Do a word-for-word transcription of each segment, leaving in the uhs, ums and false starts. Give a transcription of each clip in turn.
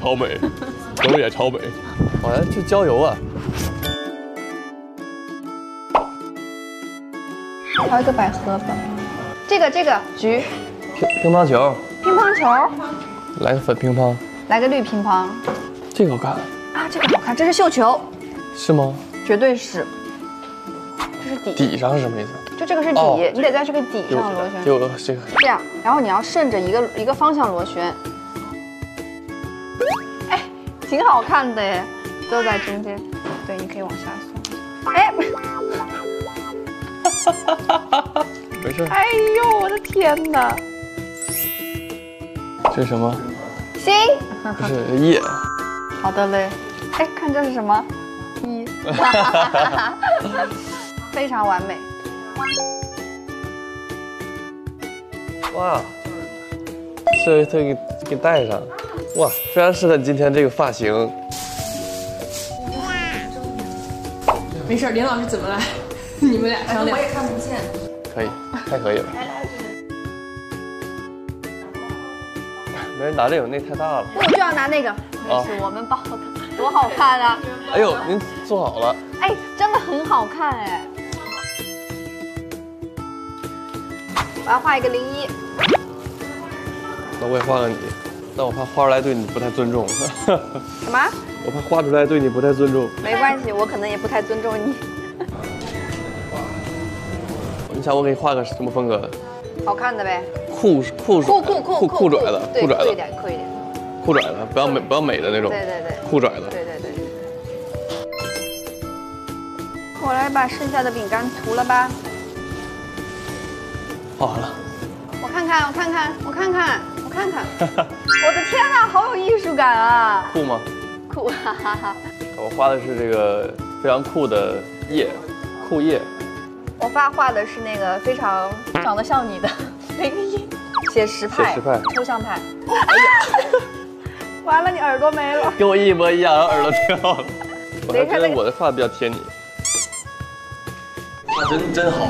超美，狗也超美，好像去郊游啊。还有一个百合吧，这个这个橘，乒乒乓球，乒乓球，来个粉乒乓，来个绿乒乓，这个好看啊，这个好看，这是绣球，是吗？绝对是，这是底，底上是什么意思？ 就这个是底，哦、你得在这个底上螺旋，有这个这样，然后你要顺着一个一个方向螺旋，哎，挺好看的哎，都在中间，对，你可以往下缩，哎，哈哈哈哈哈，没事。哎呦，我的天哪！这是什么？心不是叶。好的嘞，哎，看这是什么？一，哈哈哈哈哈，非常完美。 哇，这这给给戴上，哇，非常适合今天这个发型。没事，林老师怎么了？你们俩商量。我也看不见。可以，太可以了。没人拿这个，那太大了。我就要拿那个。那是我们抱的，多好看啊！哎呦，您做好了。哎，真的很好看哎。 我要画一个零一，那我也画个你，但我怕画出来对你不太尊重。什么？我怕画出来对你不太尊重。没关系，我可能也不太尊重你。你想我给你画个什么风格？好看的呗。酷酷酷酷酷酷拽的，酷拽的，酷一点，酷一点。酷拽的，不要美不要美的那种。对对对。酷拽的。对对对。我来把剩下的饼干涂了吧。 画完了，我看看，我看看，我看看，我看看，我的天哪，好有艺术感啊！酷吗？酷，哈哈哈。我画的是这个非常酷的叶，酷叶。我爸画的是那个非常长得像你的那个叶，写实派，写实派，抽象派。完了，你耳朵没了。跟我一模一样，然后耳朵掉了。我还觉得我的画比较贴你。画真真好。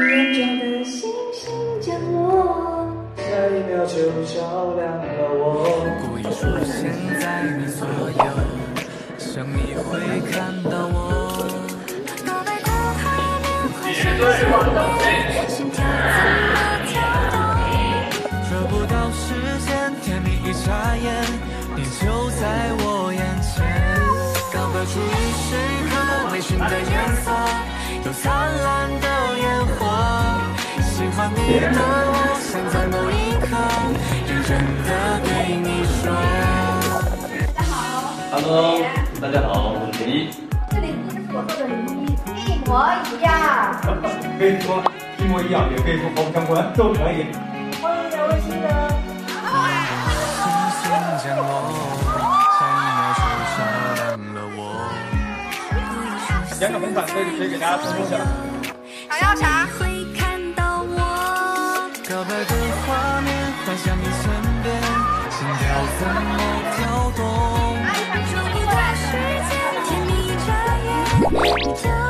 眼中的星星降落，下一秒就照亮了我。故意出现在你左右，想你会看到我。脑袋中海面回旋转，心跳怎么跳动？找不到时间，甜蜜一眨眼，你就在我眼前。刚摆出一时热，微醺的颜色，有灿烂的烟火。 喜欢你的我，想在某一刻认真的对你说。大家好 ，Hello， 大家好，我是零一。这里不是我做的零一，一模一样。可以说一模一样，也可以说毫不相关，都可以。欢迎两位新人。两种反馈就可以给大家重复一下。想要啥？ 告白的画面幻想你身边，心跳怎么跳动？爱上这一段时间，甜蜜一眨眼。